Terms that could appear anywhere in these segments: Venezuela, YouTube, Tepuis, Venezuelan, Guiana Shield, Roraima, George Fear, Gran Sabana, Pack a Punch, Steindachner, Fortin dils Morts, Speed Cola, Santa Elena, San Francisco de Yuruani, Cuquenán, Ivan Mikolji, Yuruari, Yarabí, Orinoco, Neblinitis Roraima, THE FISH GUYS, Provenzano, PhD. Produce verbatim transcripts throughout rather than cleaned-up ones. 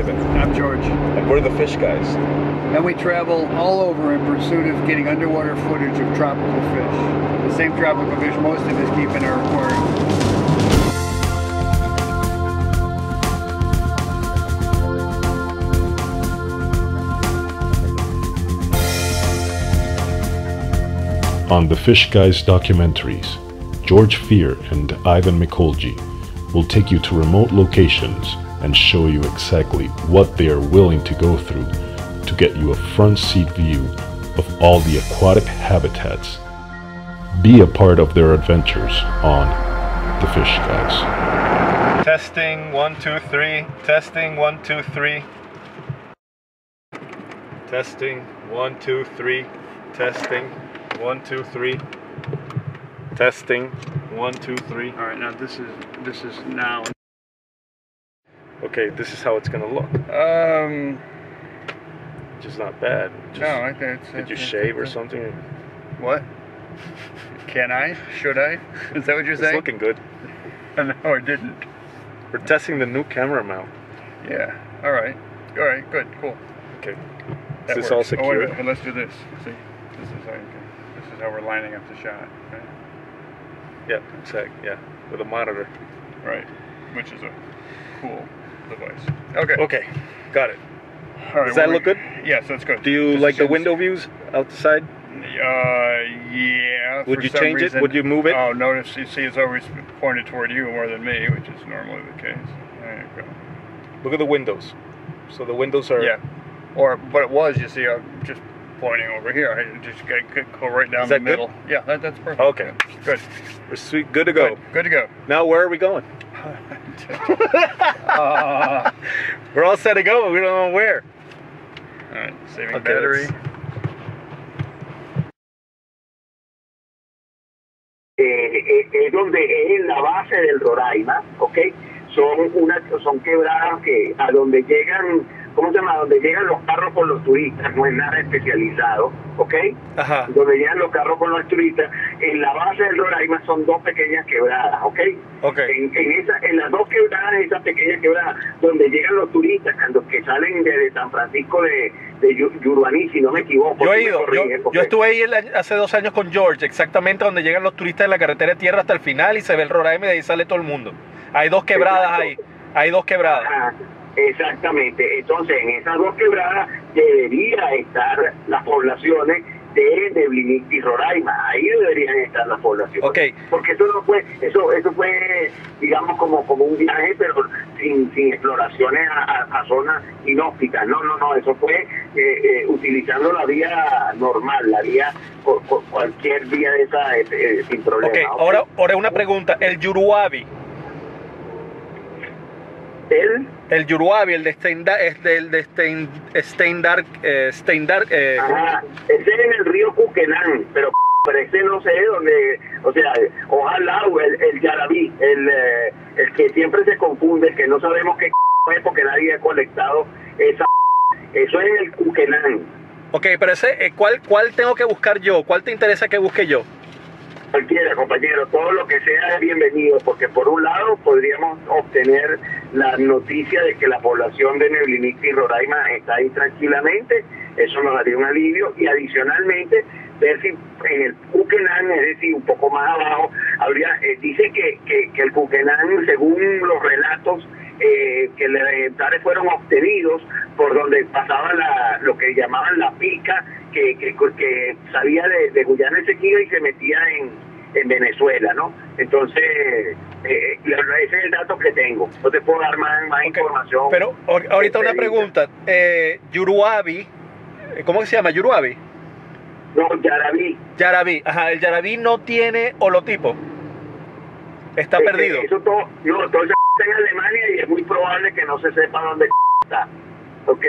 Ivan. I'm George. And we're the Fish Guys. And we travel all over in pursuit of getting underwater footage of tropical fish. The same tropical fish most of us keep in our aquarium. On the Fish Guys documentaries, George Fear and Ivan Mikolji will take you to remote locations and show you exactly what they are willing to go through to get you a front seat view of all the aquatic habitats. Be a part of their adventures on the Fish Guys. Testing one, two, three. Testing one, two, three. Testing one, two, three. Testing. One, two, three. Testing. One, two, three. All right, now this is this is now. Okay, this is how it's gonna look. Um, just not bad. Just, no, I think it's. Did you shave or something? What? Can I? Should I? Is that what you're saying? It's looking good. No, I didn't. We're testing the new camera mount. Yeah. All right. All right. Good. Cool. Okay. Is this all secure? Oh, wait, let's do this. See, this is how you can. This is how we're lining up the shot, right? Yeah, exactly, yeah, with a monitor. Right, which is a cool device. Okay. Okay, got it. All right, does that we, look good? Yeah, so it's good. Do you Just like the window views out the side? Uh, yeah. Would you change reason, it? Would you move it? Oh, notice, you see it's always pointed toward you more than me, which is normally the case. There you go. Look at the windows. So the windows are... Yeah, or, but it was, you see, uh, just... pointing over here. I just could go right down the middle. Good? Yeah, that, that's perfect. Okay. Yeah. Good. We're sweet. Good to go. Good, good to go. Now, where are we going? uh, We're all set to go. We don't know where. All right. Saving okay, battery. Donde es la base del Roraima, okay? Son unas son quebradas que a donde llegan ¿Cómo se llama? Donde llegan los carros con los turistas, no es nada especializado, ¿ok? Ajá. Donde llegan los carros con los turistas, en la base del Roraima son dos pequeñas quebradas, ¿ok? Okay. En, en, esa, en las dos quebradas, esas pequeñas quebradas, donde llegan los turistas, los que salen desde San Francisco de, de Yuruani, si no me equivoco. Yo he ido, corriges, yo, okay. Yo estuve ahí hace dos años con George, exactamente donde llegan los turistas de la carretera de tierra hasta el final y se ve el Roraima y de ahí sale todo el mundo. Hay dos quebradas ahí, hay dos quebradas. Ajá. Exactamente, entonces en esas dos quebradas debería estar las poblaciones de Neblinitis Roraima, ahí deberían estar las poblaciones, okay. Porque eso no fue, eso, eso fue digamos como, como un viaje pero sin, sin exploraciones a, a, a zonas inhóspitas, no, no, no, eso fue eh, eh, utilizando la vía normal, la vía por, por cualquier vía de esa eh, sin problema. Okay. Okay. Ahora, ahora una pregunta, el Yuruari. El, el Yuruari, el de Steindachner, eh, eh, ajá, ese es en el río Cuquenán, pero ese no sé dónde, o sea, ojalá o el, el Yarabí, el, eh, el que siempre se confunde, el que no sabemos qué es porque nadie ha colectado esa, eso es en el Cuquenán. Ok, pero ese, eh, ¿cuál, ¿cuál tengo que buscar yo? ¿Cuál te interesa que busque yo? Cualquiera, compañero, todo lo que sea es bienvenido, porque por un lado podríamos obtener la noticia de que la población de Neblinitis Roraima está ahí tranquilamente, eso nos daría un alivio, y adicionalmente ver si en el Cuquenán, es decir, un poco más abajo, habría, eh, dice que, que, que el Cuquenán, según los relatos, Eh, que los ejemplares fueron obtenidos por donde pasaba la, lo que llamaban la pica que, que, que salía de, de Guyana Esequiba y se metía en, en Venezuela, ¿no? Entonces, eh, ese es el dato que tengo. No te puedo dar más, más okay. información. Pero ahorita una pregunta. Eh, Yuruari, ¿cómo se llama? ¿Yuruari? No, Yarabí. Yarabí, ajá. El Yarabí no tiene holotipo. Está eh, perdido. Eso todo, no, todo en Alemania y es muy probable que no se sepa dónde está. Ok,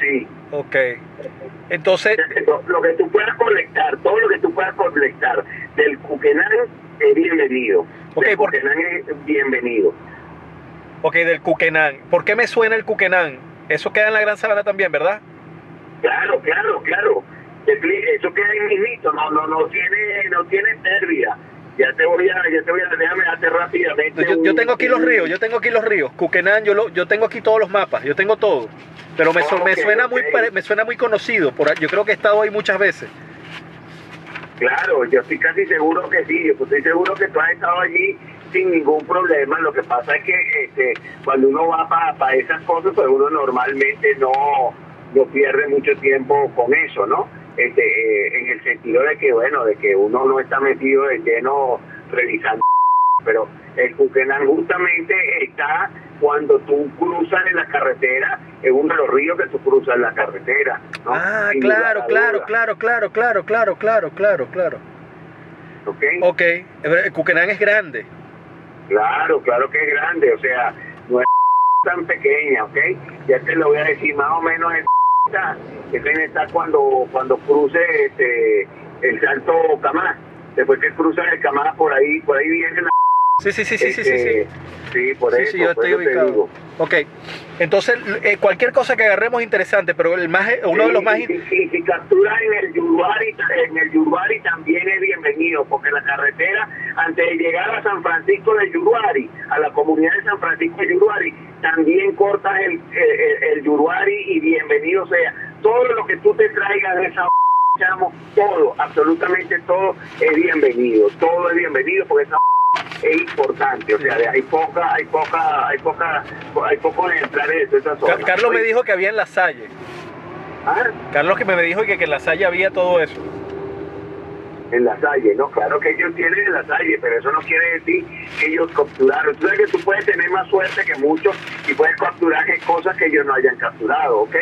sí. Ok. Entonces... Lo que tú puedas colectar, todo lo que tú puedas colectar del Cuquenán es bienvenido. Okay, del porque... Cuquenán es bienvenido. Ok, del Cuquenán. ¿Por qué me suena el Cuquenán? Eso queda en la Gran Sabana también, ¿verdad? Claro, claro, claro. Eso queda en mismito, no, no, no tiene, no tiene pérdida. Ya te voy a, ya te voy a, déjame darte rápidamente. Yo, yo tengo aquí los ríos, yo tengo aquí los ríos. Cuquenán, yo, lo, yo tengo aquí todos los mapas, yo tengo todo. Pero me, oh, me okay, suena okay. muy me suena muy conocido, por, yo creo que he estado ahí muchas veces. Claro, yo estoy casi seguro que sí, yo estoy seguro que tú has estado allí sin ningún problema. Lo que pasa es que este, cuando uno va para pa esas cosas, pues uno normalmente no, no pierde mucho tiempo con eso, ¿no? Este, eh, en el sentido de que, bueno, de que uno no está metido de lleno revisando, pero el Cuquenán justamente está cuando tú cruzas en la carretera, es uno de los ríos que tú cruzas en la carretera, ¿no? Ah, sin claro, claro, claro, claro, claro, claro, claro, claro, claro. Ok. Ok, el Cuquenán es grande. Claro, claro que es grande, o sea, no es tan pequeña, ¿ok? Ya te lo voy a decir, más o menos es está, está cuando, cuando cruce este, el Salto Camá, después que cruzas el Camá, por ahí, por ahí viene la... Sí, sí, sí, este, sí, sí, sí. Sí, por sí, eso, sí, yo por estoy eso ubicado. Te digo. Ok, entonces eh, cualquier cosa que agarremos es interesante, pero el más, uno sí, de los más... Y, y si capturas en el Yuruari, en el Yuruari también es bienvenido, porque la carretera, antes de llegar a San Francisco de Yuruari, a la comunidad de San Francisco de Yuruari, también cortas el, el, el Yuruari y bienvenido sea. Todo lo que tú te traigas de esa... Chamo, todo, absolutamente todo es bienvenido, todo es bienvenido, porque esa... es importante, o sea, hay poca, hay poca, hay poca, hay poco de entrar en esa zona. Carlos me dijo que había en La Salle. ¿Ah? Carlos que me dijo que, que en La Salle había todo eso. En La Salle, no, claro que ellos tienen en La Salle, pero eso no quiere decir que ellos capturaron. Tú sabes que tú puedes tener más suerte que muchos y puedes capturar cosas que ellos no hayan capturado, ¿ok?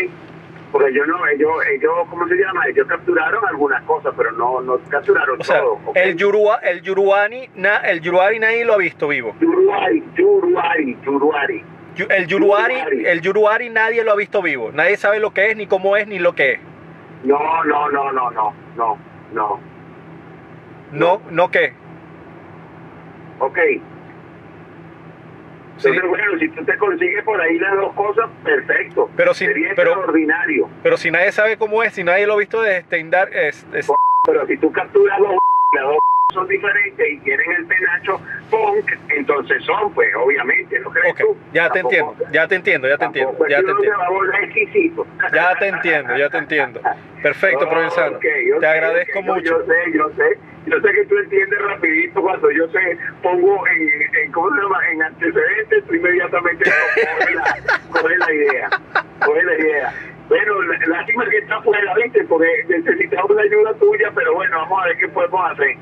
Porque ellos no, ellos, ellos, ¿cómo se llama? Ellos capturaron algunas cosas, pero no, no capturaron o todo. Sea, ¿okay? El Yurua, el Yuruani, na, el Yuruari nadie lo ha visto vivo. Yuruari, Yuruari, Yuruari. El Yuruari, Yuruari. El Yuruari nadie lo ha visto vivo. Nadie sabe lo que es, ni cómo es, ni lo que es. No, no, no, no, no, no, no. No, no qué. Ok. Entonces, sí. Bueno, si tú te consigues por ahí las dos cosas, perfecto. Pero si, Sería pero, extraordinario. Pero si nadie sabe cómo es, si nadie lo ha visto de Steindar... Es, es... Pero si tú capturas dos, las dos son diferentes y tienen el penacho punk, entonces son, pues, obviamente, ¿no crees okay. tú? Ya te entiendo, o sea, ya te entiendo, ya te entiendo. Tampoco, ya, te entiendo. Exquisito. ya te entiendo, ya te entiendo. Perfecto, oh, Provenzano. Okay, te sé, agradezco okay, mucho. Yo, yo sé, yo sé. Yo sé que tú entiendes rapidito cuando yo se pongo en, en, ¿cómo se llama? En antecedentes, tú inmediatamente coges la, coge la idea, coges la idea. Bueno, lástima que está fuera, ¿viste? Porque necesitamos la ayuda tuya, pero bueno, vamos a ver qué podemos hacer.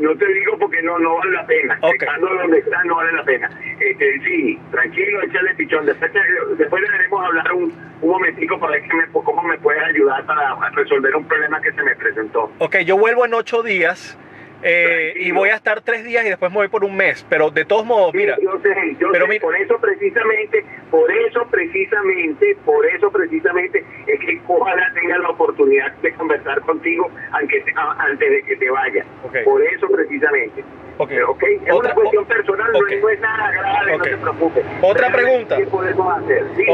No te digo porque no, no vale la pena, okay. Estando donde está no vale la pena. Este, sí, tranquilo, échale pichón, después, te, después le veremos hablar un, un momentico para ver que me, cómo me puedes ayudar para resolver un problema que se me presentó. Ok, yo vuelvo en ocho días eh, y voy a estar tres días y después me voy por un mes, pero de todos modos, sí, mira. Yo sé, yo pero sé, mira. por eso precisamente, por eso precisamente, por eso precisamente es que ojalá tenga la oportunidad de conversar contigo aunque te, antes de que te vayas. Okay. Por eso precisamente. Okay. Pero, okay, es otra, una cuestión personal, okay. no es nada grave, okay. no te preocupes. Otra pregunta. ¿Qué podemos hacer? Sí.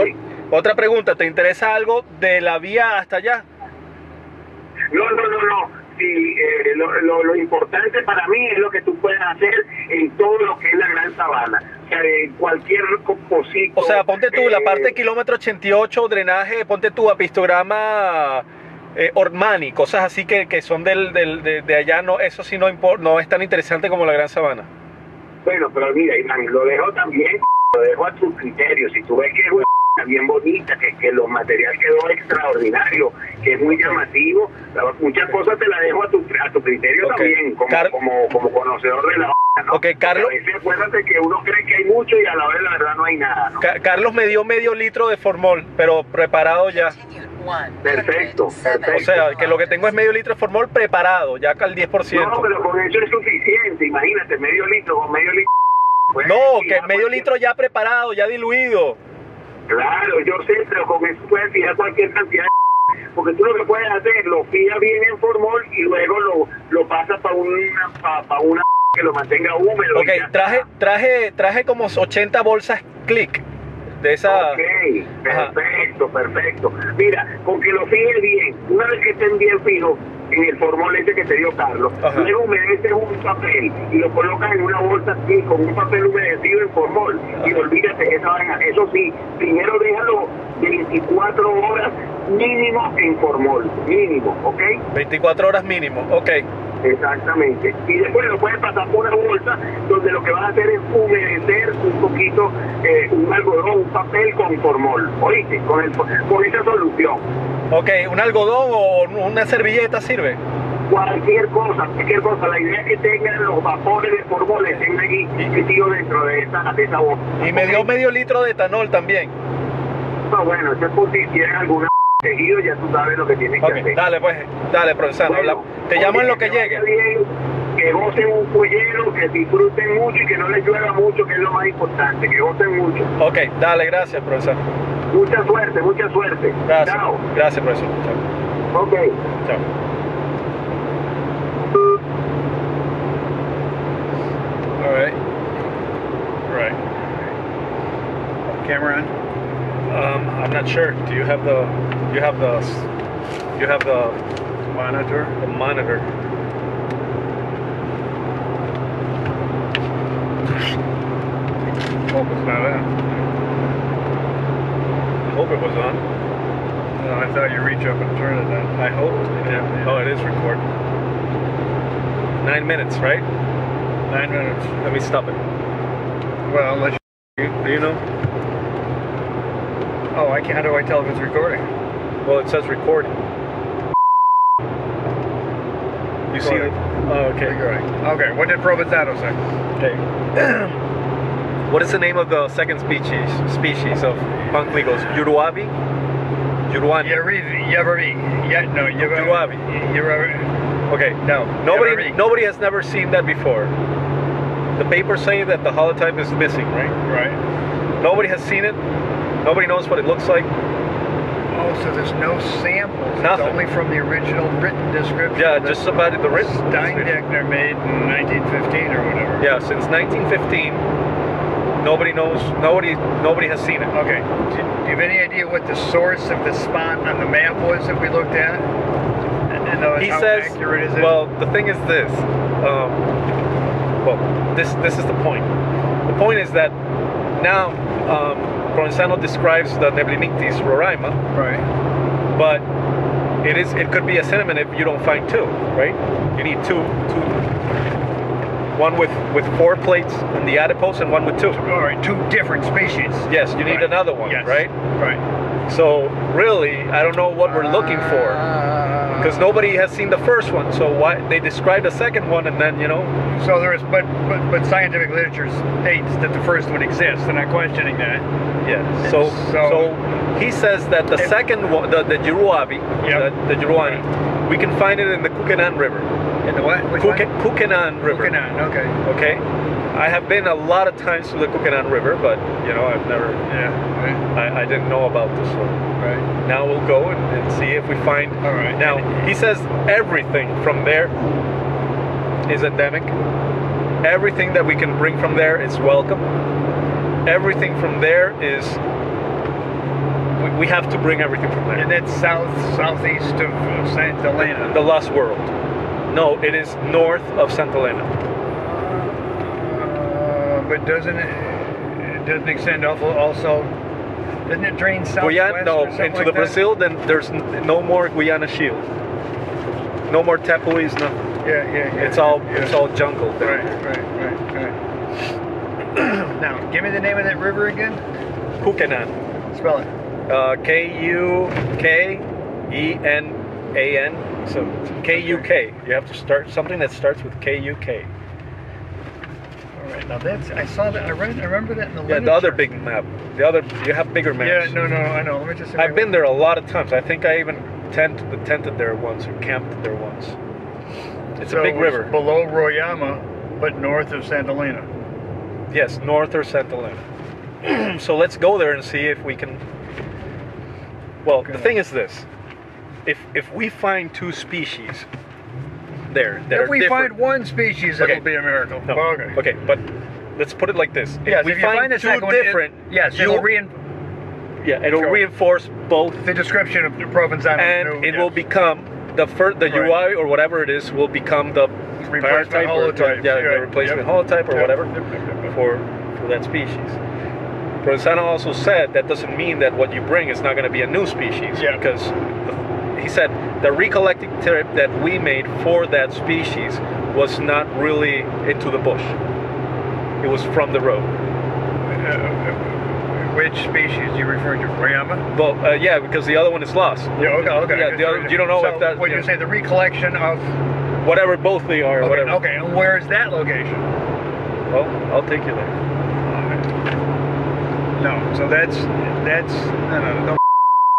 O, otra pregunta, ¿te interesa algo de la vía hasta allá? No, no, no, no. Sí, eh, lo, lo, lo importante para mí es lo que tú puedes hacer en todo lo que es la Gran Sabana. O sea, de cualquier composito. O sea, ponte tú eh, la parte de kilómetro ochenta y ocho, drenaje, ponte tú a pictograma eh, Ormani, cosas así que, que son del, del, de, de allá. No, eso sí no, no es tan interesante como la Gran Sabana. Bueno, pero mira, Iván, lo dejo también, lo dejo a tu criterio. Si tú ves que es una bien bonita, que, que los materiales quedó extraordinario, que es muy llamativo, la, muchas cosas te las dejo a tu, a tu criterio okay. también, como, Car como, como conocedor de la obra, ¿no? Okay, Carlos. A veces acuérdate que uno cree que hay mucho y a la vez la verdad no hay nada, ¿no? Ca Carlos me dio medio litro de formol, pero preparado ya. Perfecto, perfecto. O sea, que lo que tengo es medio litro de formol preparado, ya al diez por ciento. No, pero con eso es suficiente, imagínate, medio litro o medio litro. Pues, no, que medio litro ya preparado, ya diluido. Claro, yo sé, pero con eso puedes fijar cualquier cantidad de... Porque tú lo que puedes hacer, lo fijas bien en formol y luego lo, lo pasas para una, pa, pa una que lo mantenga húmedo. Ok, traje, traje, traje como ochenta bolsas click de esa... Ok, perfecto, Ajá. perfecto. Mira, con que lo fijes bien, una vez que estén bien fijos, en el formol ese que te dio Carlos. Ajá. Tú le humedeces un papel y lo colocas en una bolsa así, con un papel humedecido en formol. Ajá. Y olvídate esa vaina. Eso sí, primero déjalo veinticuatro horas mínimo en formol. Mínimo, ¿ok? veinticuatro horas mínimo, ok. Exactamente. Y después lo puedes pasar por una bolsa donde lo que vas a hacer es humedecer un poquito eh, un algodón, un papel con formol. ¿Oíste? Con, el, con esa solución. Ok, ¿un algodón o una servilleta sirve? Cualquier cosa, cualquier cosa. La idea es que tengan los vapores de formol, estén allí metidos dentro de esa, de esa bolsa. Y me dio medio litro de etanol también. No, bueno, eso es por si tienen alguna... seguido, ya tú sabes lo que tienes okay, que hacer. Dale, pues, dale, Provenzano. Bueno, te llamo en lo que, que llegue. Bien, que gocen un pollero, que disfruten mucho y que no les llueva mucho, que es lo más importante, que gocen mucho. Ok, dale, gracias, Provenzano. Mucha suerte, mucha suerte. Gracias. Chao. Gracias, Provenzano. Chao. Ok. Chao. All right. All right. Camera on. Um, I'm not sure. Do you have the, you have the, you have the monitor? The monitor. Focus not on. I hope it was on. No, I thought you reach up and turn it on. I hope. Yeah. Yeah. Oh, it is recording. Nine minutes, right? Nine minutes. Let me stop it. Well, unless you, do you know? Oh, I can't. How do I tell if it's recording? Well, it says recording. You recording. See it? Oh, okay. Recording. Okay, what did Provenzano say? Okay. What is the name of the second species species of Pancligos? Yuruari? Yuruani? Yuruari. Yeah, no, Yuruari. Yuruari. Okay, now, nobody, nobody has never seen that before. The papers say that the holotype is missing, right? Right. Nobody has seen it. Nobody knows what it looks like. Oh, so there's no samples. Nothing. It's only from the original written description. Yeah, just about the written Steindachner made in nineteen fifteen or whatever. Yeah, since nineteen fifteen, nobody knows, nobody nobody has seen it. Okay. Do, do you have any idea what the source of the spot on the map was that we looked at? And, and he how says, accurate is it? Well, the thing is this. Um, well, this, this is the point. The point is that now... Um, Provenzano describes the Neblinitis Roraima, right? But it is it could be a cinnamon if you don't find two, right? You need two, two, one with with four plates in the adipose and one with two. All right, two different species. Yes, you need right. another one, yes. right? Right. So really, I don't know what we're looking for because nobody has seen the first one. So why they described the second one and then you know? So there is, but but but scientific literature states that the first one exists. They're not questioning that. Yeah. So, so so he says that the if, second one, the the Yuruari, yep. the, the Yuruani, right. we can find it in the Cuquenán River. In the what? Cuquenán River. Cuquenán. Okay. Okay. I have been a lot of times to the Cuquenán River, but you know I've never. Yeah. Right. I, I didn't know about this one. Right. Now we'll go and, and see if we find. All right. Now he says everything from there is endemic. Everything that we can bring from there is welcome. Everything from there is we, we have to bring everything from there. And that's south southeast of Santa Elena. The Lost World. No, it is north of Santa Elena. Uh, but doesn't it, it doesn't extend off also? Doesn't it drain southwest? Guiana, no, or into like the that? Brazil. Then there's no more Guiana Shield. No more Tepuis. Nothing. Yeah, yeah, yeah. It's all yeah. it's all jungle. There. Right, right, right, right. Now, give me the name of that river again. Cuquenán. Spell it. Uh, K U K E N A N. So K U K. You have to start something that starts with K U K. All right. Now that's I saw that I read I remember that in the yeah, literature. The other big map. The other you have bigger maps. Yeah. No. No. I know. Let me just. I've been there a lot of times. I think I even tented the tented there once or camped there once. It's so a big river. It's below Roraima, but north of Santa Elena. Yes, north or Santa Elena. So let's go there and see if we can... Well, okay. The thing is this. If if we find two species there that If are we different... find one species, okay. it'll be a miracle. No. Oh, okay. okay, but let's put it like this. If yes, we if you find, find two different... It, yes, you, it'll, rein... yeah, it'll sure. reinforce both... The description of the Provenzano. And, and it yeah. will become the first, the right. U I or whatever it is will become the replacement paratype holotype. Or, yeah, yeah. The replacement yep. holotype or yep. whatever yep. Yep. Yep. For, for that species. Provenzano also said that doesn't mean that what you bring is not going to be a new species yep. because the, he said the recollecting trip that we made for that species was not really into the bush. It was from the road. Uh, which species are you referring to? Roraima? Well, uh, yeah, because the other one is lost. Yeah, okay, okay. Yeah, the other, you don't know so if that... What you, you know, say, the recollection of... Whatever both they are, okay, whatever. Okay, and where is that location? Well, I'll take you there. Right. No, so that's... That's... No, no, no.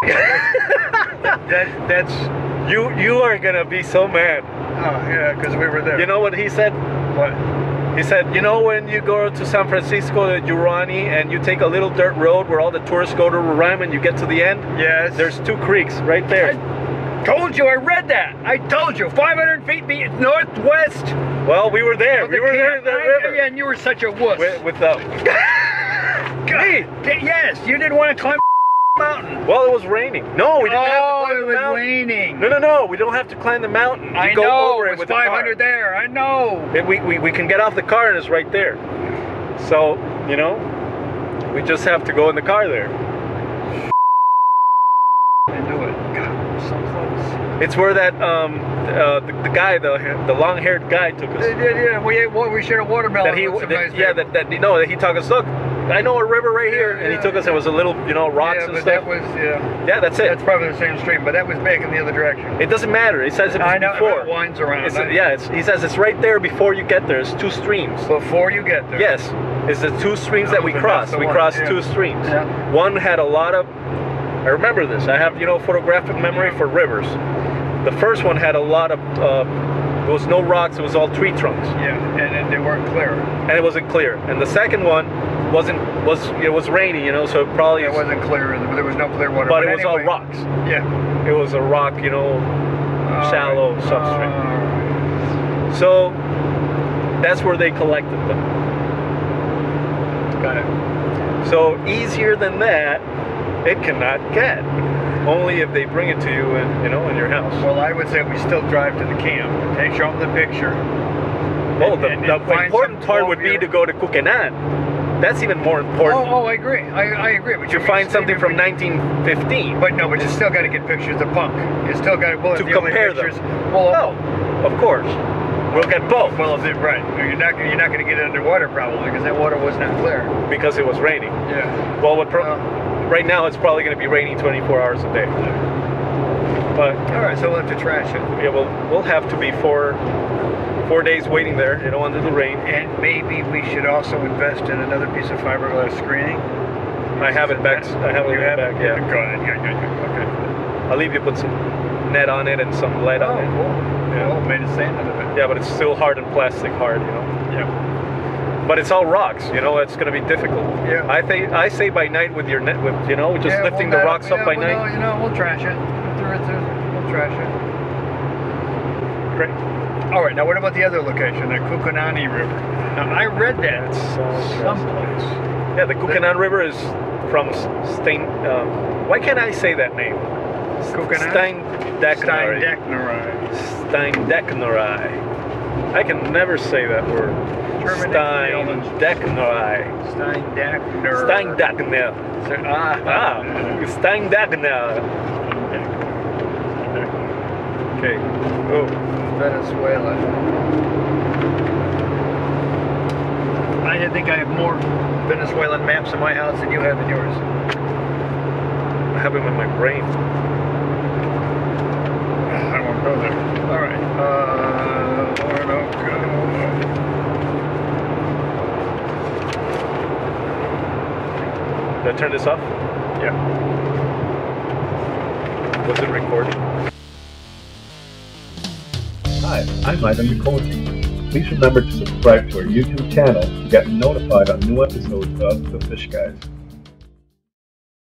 that, that, that's... You, you are going to be so mad. Oh, yeah, because we were there. You know what he said? What? He said, you know when you go to San Francisco de Yuruani and you take a little dirt road where all the tourists go to Roraima and you get to the end? Yes. There's two creeks right there. I told you, I read that. I told you, five hundred feet be northwest. Well, we were there. We were there in the river. Yeah, and you were such a wuss. With, with the... God. Yes, you didn't want to climb mountain. Well, it was raining. No, we didn't oh, have to climb it the was mountain. Raining. No, no, no. We don't have to climb the mountain. We I go know. Over it was five hundred the there. I know. It, we, we, we can get off the car and it's right there. So, you know, we just have to go in the car there. I knew it. God, so close. It's where that, um, uh, the, the guy, the the long-haired guy took us. Yeah, yeah. We, ate, we shared a watermelon. That he, with that, yeah, that, that, no, that he took us, look. I know a river right here, yeah, and he took us. It was a little, you know, rocks yeah, and stuff. Yeah, but that was, yeah. Yeah, that's it. That's probably the same stream, but that was back in the other direction. It doesn't matter. He says it was I know, before. I know it winds around. It's, yeah, it's, he says it's right there before you get there. It's two streams. Before you get there. Yes, it's the two streams that, that we crossed. We crossed yeah. two streams. Yeah. One had a lot of. I remember this. I have, you know, photographic memory yeah. for rivers. The first one had a lot of. Uh, There was no rocks, it was all tree trunks. Yeah, and, and they weren't clear. And it wasn't clear. And the second one wasn't, was, it was rainy, you know, so it probably... It wasn't clear, there was no clear water. But, but it anyway, was all rocks. Yeah. It was a rock, you know, uh, shallow uh, substrate. Uh, so, that's where they collected them. Got it. So, easier than that, it cannot get. Only if they bring it to you, in, you know, in your house. Well, I would say we still drive to the camp and show them the picture. Oh, and, the, and the important part would be to go to Cuquenán. That's even more important. Oh, oh I agree. I, I agree. But you find something from nineteen fifteen. But no, but you still got to get pictures of punk. You still got well, to the compare only pictures, them. Well, no, of course. We'll get both. Well, if it, right. You're not, you're not going to get it underwater probably because that water was not clear. Because it was raining. Yeah. Well, what? Pro uh, Right now, it's probably going to be raining twenty-four hours a day. But all right, so we'll have to trash it. Yeah, we'll we'll have to be four four days waiting there, you know, under the rain. And maybe we should also invest in another piece of fiberglass screening. I have it back. I have it back. Yeah. Good. Yeah, yeah, yeah. Okay. I'll leave you put some net on it and some lead on it. Oh, cool. Yeah, well, made a sand out of it. Yeah, but it's still hard and plastic hard, you know. Yeah. But it's all rocks, you know. It's going to be difficult. Yeah. I think I say by night with your net, with you know, just yeah, lifting we'll the rocks up, up yeah, by well, night. No, you know, we'll trash it. We'll trash it. Great. All right. Now, what about the other location, the Cuquenán River? Now, I read that so someplace. Yeah, the Cuquenán River is from Stein. Um, why can't I say that name? Cuquenán. Steindachner. Steindachner. Steindachner. I can never say that word. Steindachner. Steindachner. Steindachner. Ah, ah. Steindachner. Okay. Oh. Venezuela. I think I have more Venezuelan maps in my house than you have in yours. I have them in my brain. I won't go there. All right. Uh, Orinoco. Did I turn this off? Yeah. Was it recording? Hi, I'm Ivan Mikolji. Please remember to subscribe to our YouTube channel to get notified on new episodes of The Fish Guys.